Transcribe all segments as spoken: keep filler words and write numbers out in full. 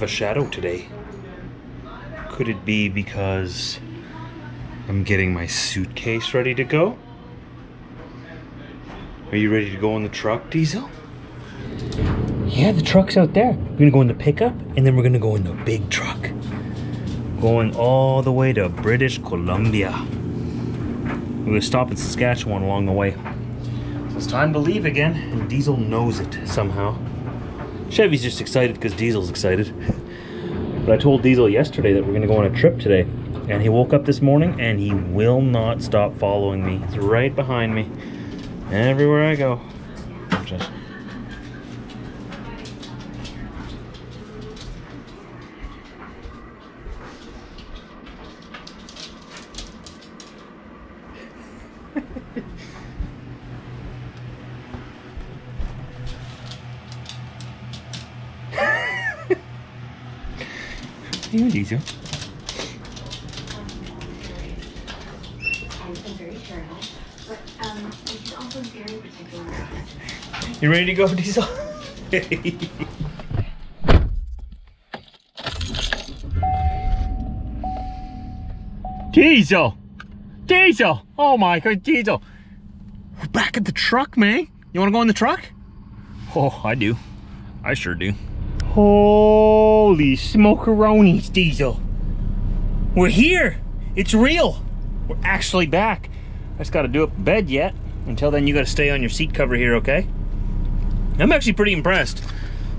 have a shadow today. Could it be because I'm getting my suitcase ready to go? Are you ready to go in the truck, Diesel? Yeah, the truck's out there. We're gonna go in the pickup, and then we're gonna go in the big truck. Going all the way to British Columbia. We're gonna stop at Saskatchewan along the way. So it's time to leave again, and Diesel knows it somehow. Chevy's just excited because Diesel's excited. But I told Diesel yesterday that we're gonna go on a trip today. And he woke up this morning, and he will not stop following me. He's right behind me. Everywhere I go. Just... Here, Diesel. You ready to go, Diesel? Diesel! Diesel! Oh my god, Diesel! We're back at the truck, man. You wanna go in the truck? Oh, I do. I sure do. Holy smokeronies, Diesel. We're here! It's real! We're actually back. I just gotta do up the bed yet. Until then, you gotta stay on your seat cover here, okay? I'm actually pretty impressed.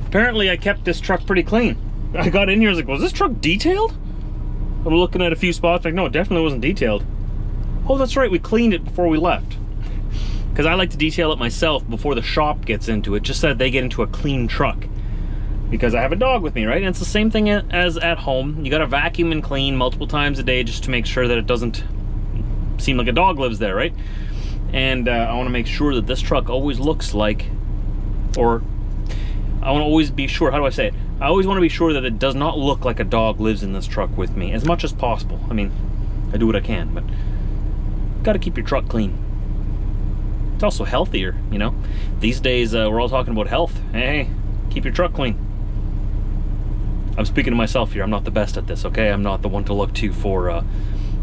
Apparently I kept this truck pretty clean. I got in here, I was like, was this truck detailed? I'm looking at a few spots, like, no, it definitely wasn't detailed. Oh, that's right, we cleaned it before we left. Because I like to detail it myself before the shop gets into it, just so that they get into a clean truck. Because I have a dog with me, right? And it's the same thing as at home. You gotta vacuum and clean multiple times a day just to make sure that it doesn't seem like a dog lives there, right? And uh, I wanna make sure that this truck always looks like, or I want to always be sure, how do I say it? I always want to be sure that it does not look like a dog lives in this truck with me, as much as possible. I mean, I do what I can, but got to keep your truck clean. It's also healthier, you know? These days, uh, we're all talking about health. Hey, keep your truck clean. I'm speaking to myself here. I'm not the best at this, okay? I'm not the one to look to for, uh,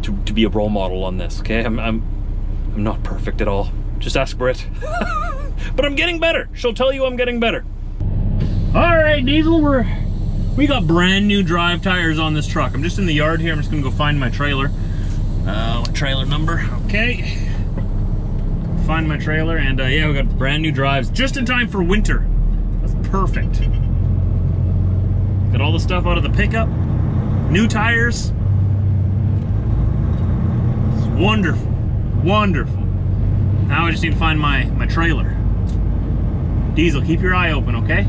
to, to be a role model on this, okay? I'm, I'm, I'm not perfect at all. Just ask Britt. But I'm getting better. She'll tell you I'm getting better. All right, Diesel, we're, we got brand new drive tires on this truck. I'm just in the yard here. I'm just gonna go find my trailer. Uh, trailer number, okay. Find my trailer, and uh, yeah, we got brand new drives just in time for winter. That's perfect. Got all the stuff out of the pickup. New tires. It's wonderful, wonderful. Now I just need to find my, my trailer. Diesel, keep your eye open, okay?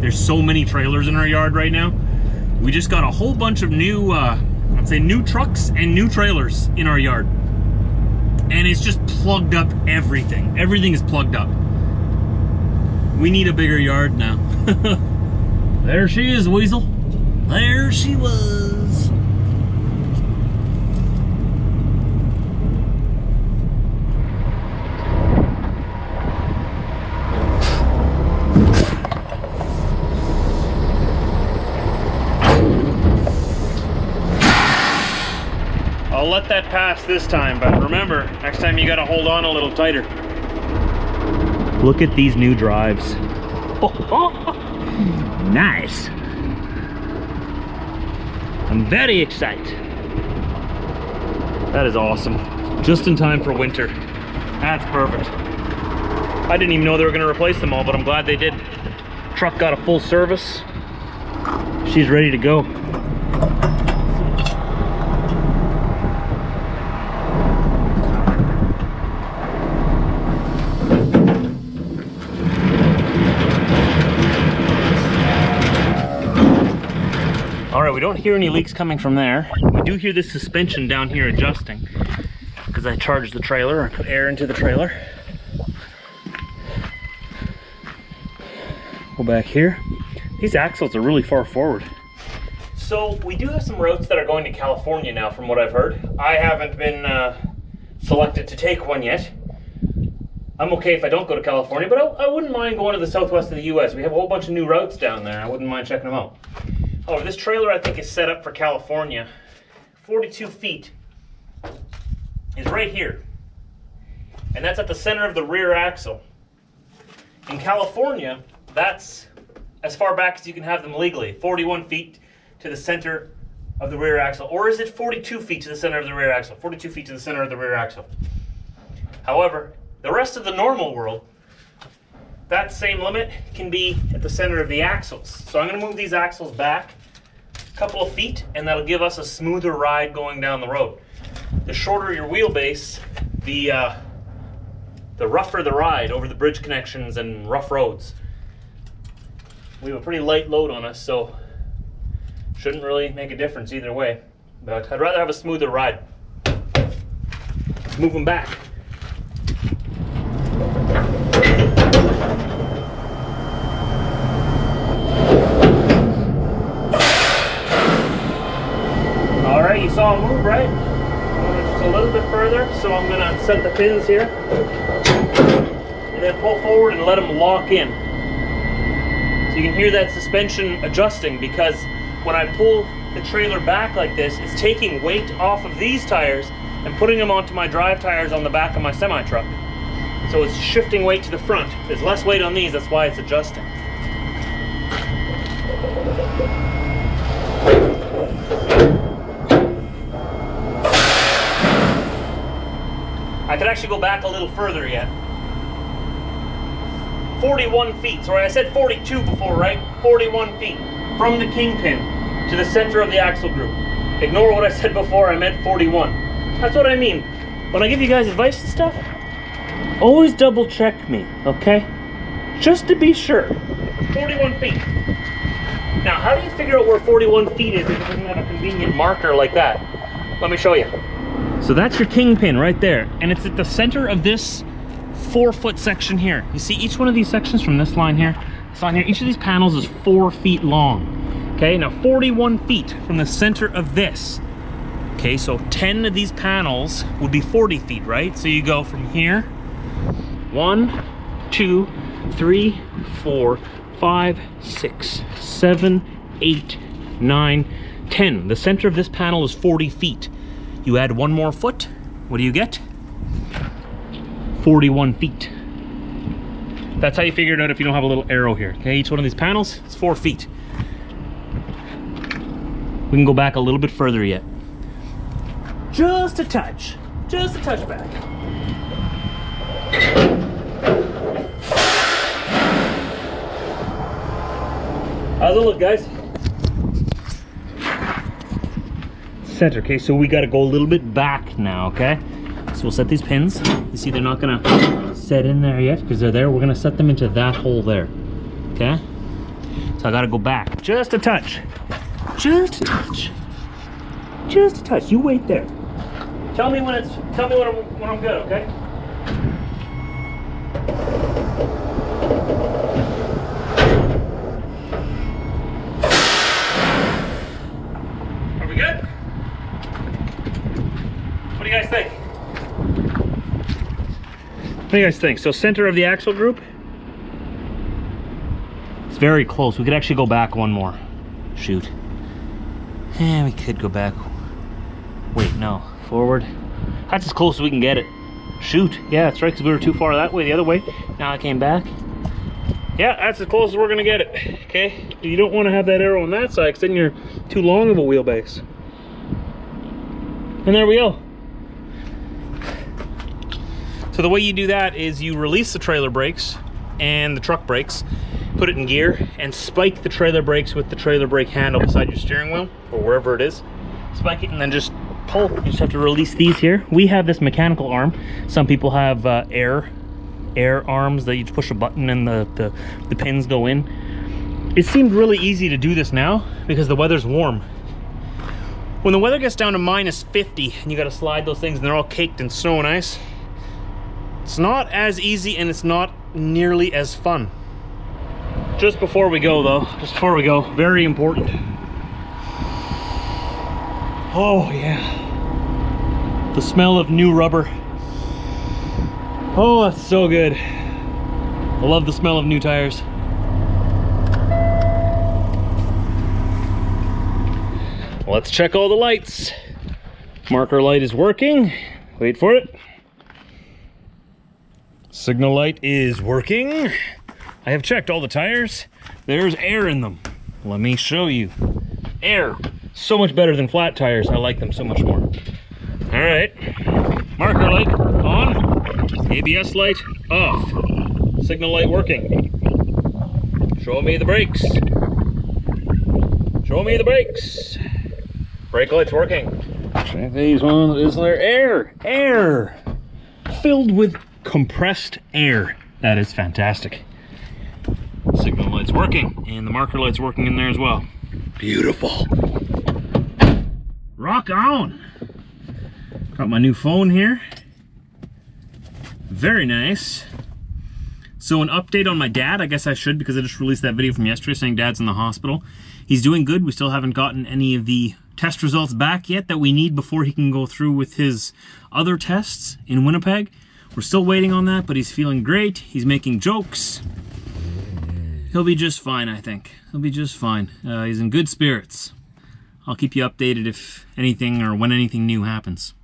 There's so many trailers in our yard right now. We just got a whole bunch of new, uh, I'd say new trucks and new trailers in our yard. And it's just plugged up everything. Everything is plugged up. We need a bigger yard now. There she is, Weasel. There she was. I'll let that pass this time, but remember, next time you gotta hold on a little tighter. Look at these new drives. Oh, oh, oh. Nice. I'm very excited. That is awesome. Just in time for winter. That's perfect. I didn't even know they were gonna replace them all, but I'm glad they did. Truck got a full service. She's ready to go. We don't hear any leaks coming from there. We do hear this suspension down here adjusting because I charged the trailer. I put air into the trailer. Go back here. These axles are really far forward. So we do have some routes that are going to California now from what I've heard. I haven't been uh, selected to take one yet. I'm okay if I don't go to California, but I, I wouldn't mind going to the southwest of the U S. We have a whole bunch of new routes down there. I wouldn't mind checking them out. Oh, this trailer I think is set up for California. forty-two feet is right here. And that's at the center of the rear axle. In California, that's as far back as you can have them legally. forty-one feet to the center of the rear axle. Or is it forty-two feet to the center of the rear axle? forty-two feet to the center of the rear axle. However, the rest of the normal world, that same limit can be at the center of the axles. So I'm going to move these axles back a couple of feet, and that'll give us a smoother ride going down the road. The shorter your wheelbase, the uh, the rougher the ride over the bridge connections and rough roads. We have a pretty light load on us, so shouldn't really make a difference either way. But I'd rather have a smoother ride. Let's move them back. Alright, you saw them move, right? Just a little bit further, so I'm going to set the pins here. And then pull forward and let them lock in. So you can hear that suspension adjusting, because when I pull the trailer back like this, it's taking weight off of these tires and putting them onto my drive tires on the back of my semi-truck. So it's shifting weight to the front. There's less weight on these, that's why it's adjusting. I could actually go back a little further yet. forty-one feet, sorry, I said forty-two before, right? forty-one feet from the kingpin to the center of the axle group. Ignore what I said before, I meant forty-one. That's what I mean. When I give you guys advice and stuff, always double check me, okay? Just to be sure. forty-one feet. Now, how do you figure out where forty-one feet is if it doesn't have a convenient marker like that? Let me show you. So that's your kingpin right there. And it's at the center of this four foot section here. You see each one of these sections from this line here, this line here, each of these panels is four feet long. Okay, now forty-one feet from the center of this. Okay, so ten of these panels would be forty feet, right? So you go from here, one, two, three, four, five, six, seven, eight, nine, ten. The center of this panel is forty feet. You add one more foot, what do you get? forty-one feet. That's how you figure it out if you don't have a little arrow here. Okay, each one of these panels is four feet. We can go back a little bit further yet. Just a touch, just a touch back. How's it look, guys? Center, okay, so we gotta go a little bit back now, okay? So we'll set these pins. You see they're not gonna set in there yet because they're there. We're gonna set them into that hole there, okay? So I gotta go back, just a touch. Just a touch. Just a touch, you wait there. Tell me when it's, tell me when I'm, when I'm good, okay? What do you guys think? So center of the axle group, it's very close. We could actually go back one more. Shoot. Yeah, we could go back. Wait, no, forward. That's as close as we can get it. Shoot. Yeah, that's right, because we were too far that way, the other way. Now I came back. Yeah, that's as close as we're gonna get it, okay? You don't wanna have that arrow on that side, because then you're too long of a wheelbase. And there we go. So the way you do that is you release the trailer brakes and the truck brakes, put it in gear, and spike the trailer brakes with the trailer brake handle beside your steering wheel, or wherever it is. Spike it and then just pull. You just have to release these here. We have this mechanical arm. Some people have uh, air air arms that you push a button and the, the, the pins go in. It seemed really easy to do this now because the weather's warm. When the weather gets down to minus fifty and you gotta slide those things and they're all caked in snow and ice, it's not as easy and it's not nearly as fun. Just before we go though, just before we go, very important. Oh yeah. The smell of new rubber. Oh, that's so good. I love the smell of new tires. Let's check all the lights. Marker light is working. Wait for it. Signal light is working. I have checked all the tires. There's air in them. Let me show you. Air. So much better than flat tires. I like them so much more. All right. Marker light on. A B S light off. Signal light working. Show me the brakes. Show me the brakes. Brake light's working. Check these ones. Is there air? Air! Filled with compressed air. That is fantastic. Signal light's working, and the marker light's working in there as well. Beautiful. Rock on! Got my new phone here. Very nice. So an update on my dad, I guess I should, because I just released that video from yesterday saying dad's in the hospital. He's doing good. We still haven't gotten any of the test results back yet that we need before he can go through with his other tests in Winnipeg. We're still waiting on that, but he's feeling great. He's making jokes. He'll be just fine, I think. He'll be just fine. Uh, he's in good spirits. I'll keep you updated if anything or when anything new happens.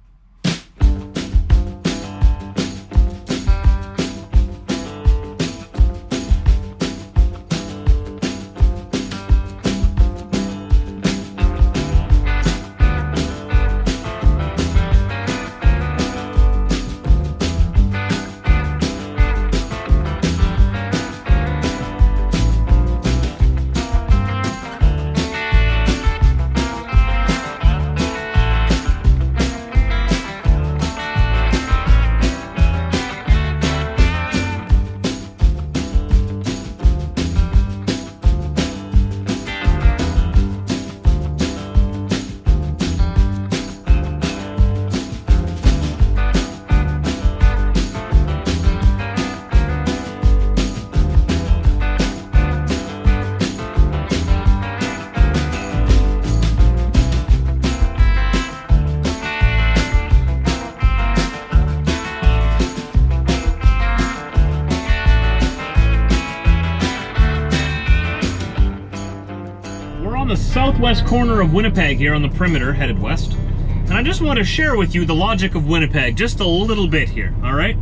Southwest corner of Winnipeg here on the perimeter headed west, and I just want to share with you the logic of Winnipeg just a little bit here. All right,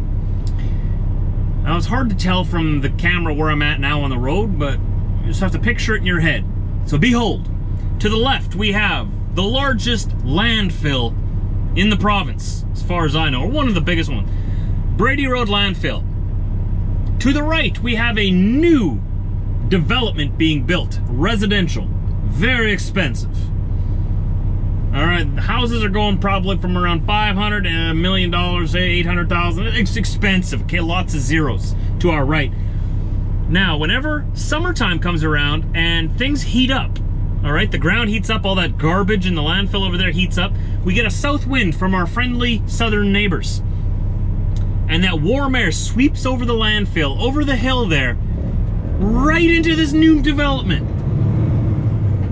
now it's hard to tell from the camera where I'm at now on the road, but you just have to picture it in your head. So behold, to the left we have the largest landfill in the province as far as I know, or one of the biggest ones, Brady Road Landfill. To the right we have a new development being built, residential. Very expensive. All right, the houses are going probably from around five hundred and a million dollars, say eight hundred thousand. It's expensive, okay, lots of zeros to our right. Now, whenever summertime comes around and things heat up, all right, the ground heats up, all that garbage in the landfill over there heats up, we get a south wind from our friendly southern neighbors. And that warm air sweeps over the landfill, over the hill there, right into this new development.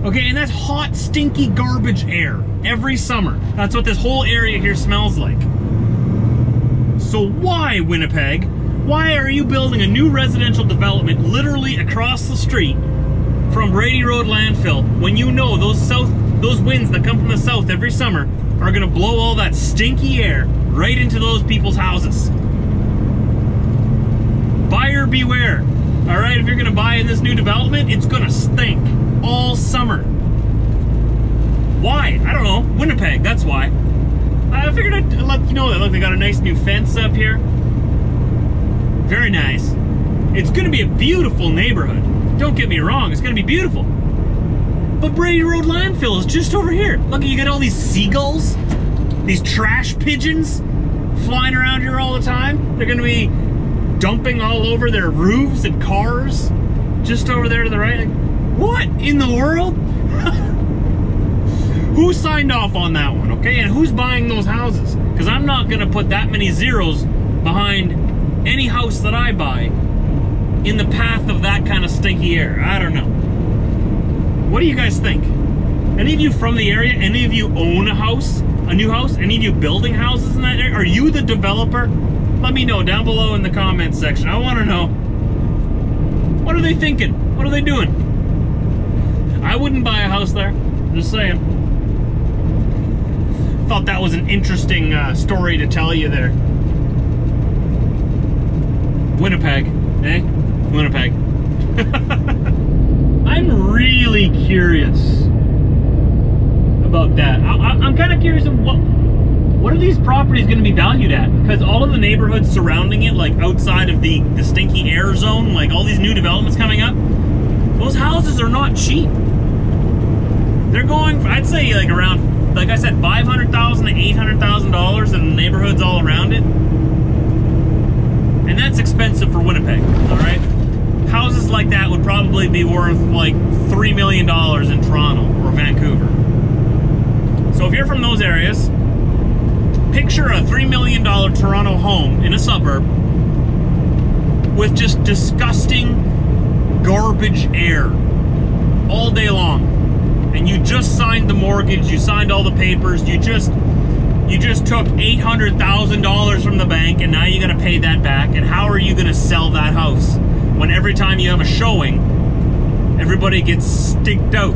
Okay, and that's hot, stinky garbage air every summer. That's what this whole area here smells like. So why, Winnipeg? Why are you building a new residential development literally across the street from Brady Road Landfill when you know those south, those winds that come from the south every summer are gonna blow all that stinky air right into those people's houses? Buyer beware. All right, if you're gonna buy in this new development, it's gonna stink all summer. Why? I don't know. Winnipeg, that's why. I figured I'd let you know that. Look, they got a nice new fence up here. Very nice. It's gonna be a beautiful neighborhood. Don't get me wrong, it's gonna be beautiful. But Brady Road Landfill is just over here. Look, you got all these seagulls, these trash pigeons flying around here all the time. They're gonna be dumping all over their roofs and cars. Just over there to the right. What in the world? Who signed off on that one, okay? And who's buying those houses? Because I'm not gonna put that many zeros behind any house that I buy in the path of that kind of stinky air. I don't know. What do you guys think? Any of you from the area, any of you own a house, a new house? Any of you building houses in that area? Are you the developer Let me know down below in the comments section. I want to know, what are they thinking? What are they doing? I wouldn't buy a house there, just saying. Thought that was an interesting uh, story to tell you there. Winnipeg, eh? Winnipeg. I'm really curious about that. I, I, I'm kind of curious of what what are these properties going to be valued at? Because all of the neighborhoods surrounding it, like outside of the, the stinky air zone, like all these new developments coming up, those houses are not cheap. They're going for, I'd say like around, like I said, five hundred thousand to eight hundred thousand dollars in the neighborhoods all around it. And that's expensive for Winnipeg, all right? Houses like that would probably be worth like three million dollars in Toronto or Vancouver. So if you're from those areas, picture a three million dollar Toronto home in a suburb with just disgusting garbage air all day long. And you just signed the mortgage, you signed all the papers, you just you just took eight hundred thousand dollars from the bank and now you're gonna pay that back. And how are you gonna sell that house when every time you have a showing, everybody gets stinked out?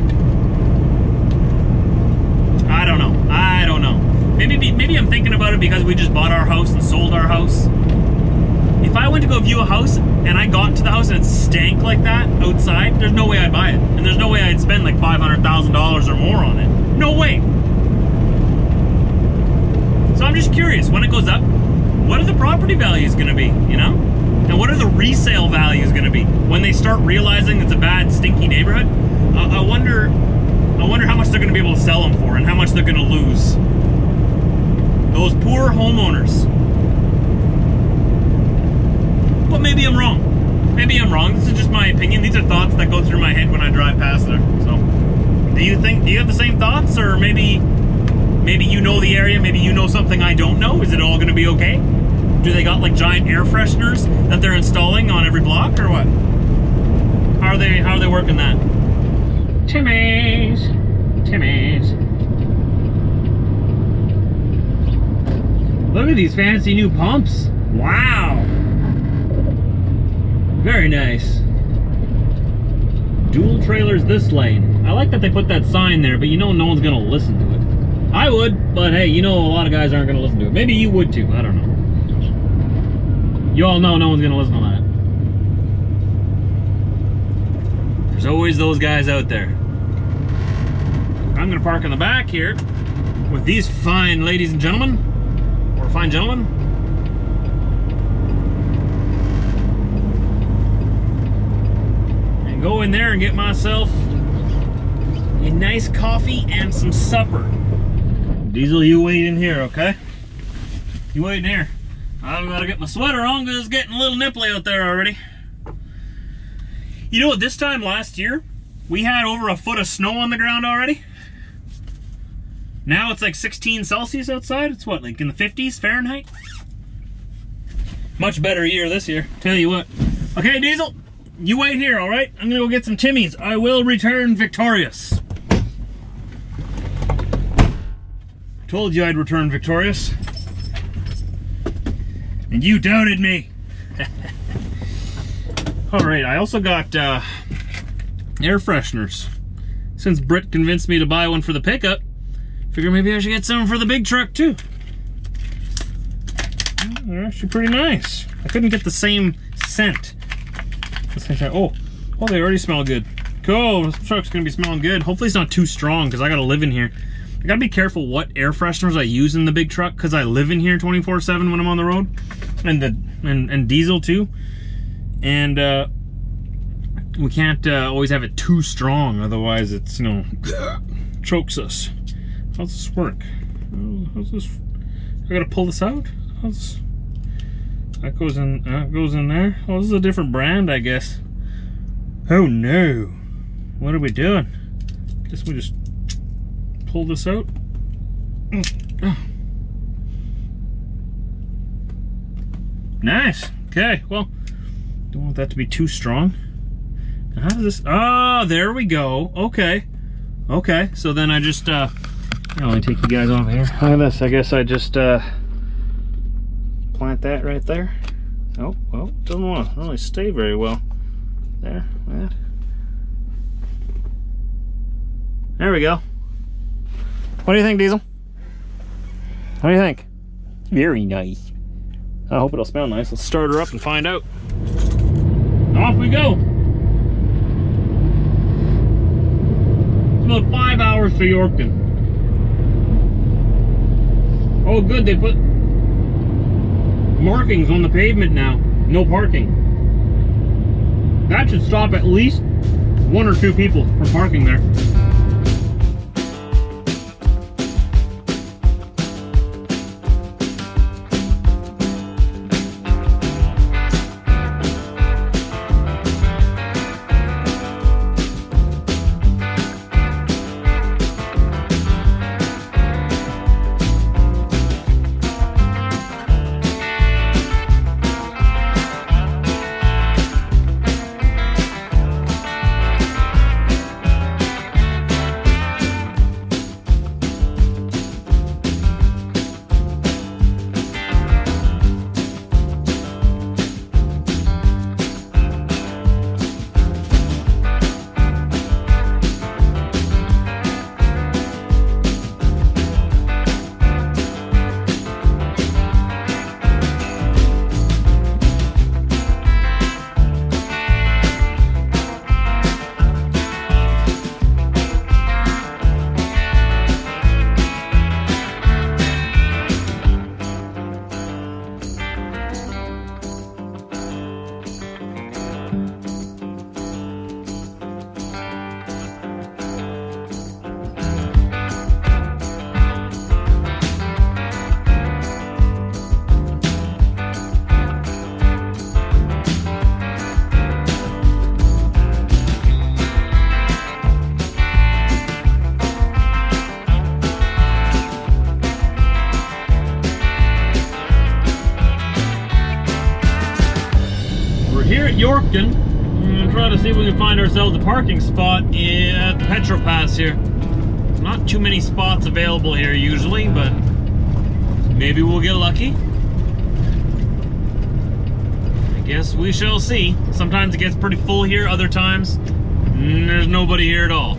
I don't know, I don't know. Maybe maybe I'm thinking about it because we just bought our house and sold our house. If I went to go view a house and I got to the house and it stank like that outside, there's no way I'd buy it. And there's no way I'd spend like five hundred thousand dollars or more on it. No way. So I'm just curious, when it goes up, what are the property values gonna be, you know? And what are the resale values gonna be? When they start realizing it's a bad, stinky neighborhood, I, I wonder, I wonder how much they're gonna be able to sell them for and how much they're gonna lose. Those poor homeowners. But maybe I'm wrong. Maybe I'm wrong. This is just my opinion. These are thoughts that go through my head when I drive past there. So, do you think, do you have the same thoughts? Or maybe, maybe you know the area. Maybe you know something I don't know. Is it all going to be okay? Do they got like giant air fresheners that they're installing on every block or what? How are they, how are they working that? Timmy's, Timmy's. Look at these fancy new pumps. Wow. Very nice. Dual trailers this lane. I like that they put that sign there, but you know no one's gonna listen to it. I would, but hey, you know a lot of guys aren't gonna listen to it. Maybe you would too, I don't know. You all know no one's gonna listen to that. There's always those guys out there. I'm gonna park in the back here with these fine ladies and gentlemen. Fine gentlemen. And go in there and get myself a nice coffee and some supper. Diesel, you wait in here, okay? You wait in here. I've got to get my sweater on because it's getting a little nipply out there already. You know what, this time last year, we had over a foot of snow on the ground already. Now it's like sixteen Celsius outside. It's what, like in the fifties Fahrenheit? Much better year this year, tell you what. Okay, Diesel, you wait here, all right? I'm gonna go get some Timmies. I will return victorious. Told you I'd return victorious. And you doubted me. All right, I also got uh, air fresheners. Since Britt convinced me to buy one for the pickup, figure maybe I should get some for the big truck too. They're actually pretty nice. I couldn't get the same scent. Oh, oh, they already smell good. Cool, this truck's gonna be smelling good. Hopefully it's not too strong because I gotta live in here. I gotta be careful what air fresheners I use in the big truck because I live in here twenty-four seven when I'm on the road, and the and, and diesel too. And uh, we can't uh, always have it too strong, otherwise it's, you know, chokes us. How's this work? How's this? I gotta pull this out? How's this? That goes in, that goes in there. Oh, this is a different brand, I guess. Oh no. What are we doing? Guess we just pull this out. Nice. Okay, well, don't want that to be too strong. How does this? Ah, there we go. Okay. Okay, so then I just, uh, I'll only take you guys off here. Look at this. I guess I just uh, plant that right there. Oh, well, doesn't want to really stay very well. There, that. There we go. What do you think, Diesel? What do you think? Very nice. I hope it'll smell nice. Let's start her up and find out. Off we go. It's about five hours to Yorkton. Oh, good, they put markings on the pavement now. No parking. That should stop at least one or two people from parking there. Yorkton, and try to see if we can find ourselves a parking spot at the petrol pass here. Not too many spots available here usually, but maybe we'll get lucky. I guess we shall see. Sometimes it gets pretty full here, other times there's nobody here at all.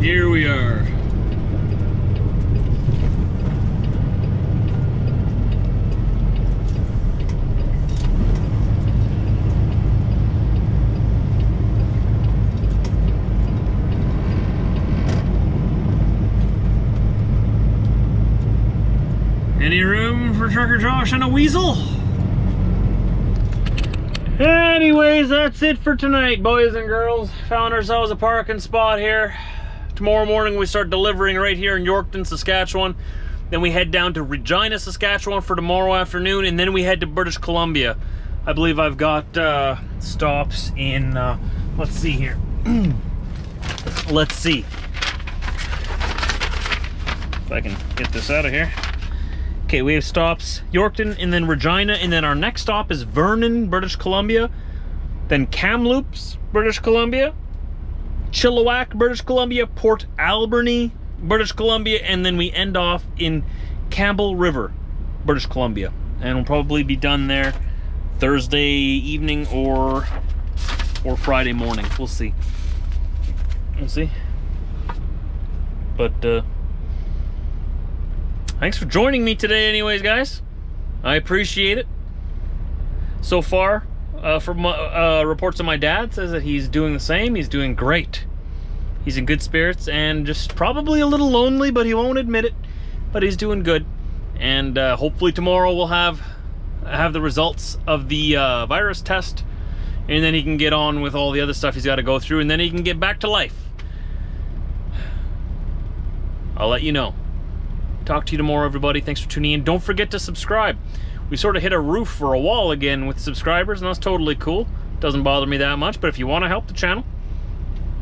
Here we are. Any room for Trucker Josh and a weasel? Anyways, that's it for tonight, boys and girls. Found ourselves a parking spot here. Tomorrow morning we start delivering right here in Yorkton, Saskatchewan. Then we head down to Regina, Saskatchewan for tomorrow afternoon, and then we head to British Columbia. I believe I've got uh, stops in, uh, let's see here. Let's see. If I can get this out of here. Okay, we have stops Yorkton and then Regina, and then our next stop is Vernon, British Columbia, then Kamloops, British Columbia, Chilliwack, British Columbia, Port Alberni, British Columbia, and then we end off in Campbell River, British Columbia. And we'll probably be done there Thursday evening or or Friday morning. We'll see. We'll see. But, uh... thanks for joining me today anyways, guys. I appreciate it. So far, uh, from uh, reports of my dad, says that he's doing the same. He's doing great. He's in good spirits and just probably a little lonely, but he won't admit it. But he's doing good. And uh, hopefully tomorrow we'll have, have the results of the uh, virus test. And then he can get on with all the other stuff he's got to go through. And then he can get back to life. I'll let you know. Talk to you tomorrow, everybody. Thanks for tuning in. Don't forget to subscribe. We sort of hit a roof for a wall again with subscribers, and that's totally cool. Doesn't bother me that much, but if you want to help the channel,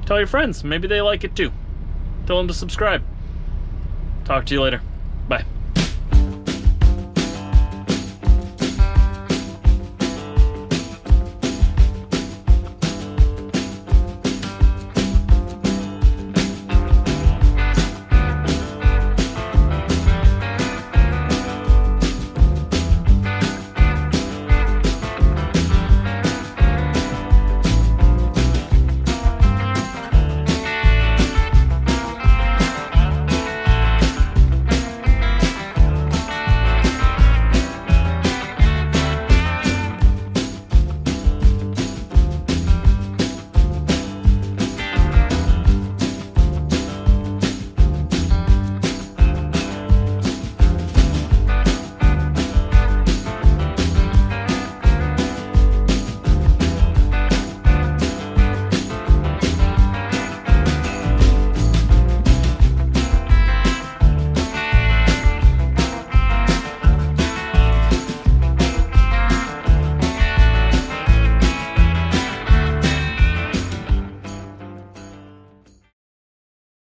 tell your friends. Maybe they like it too. Tell them to subscribe. Talk to you later. Bye.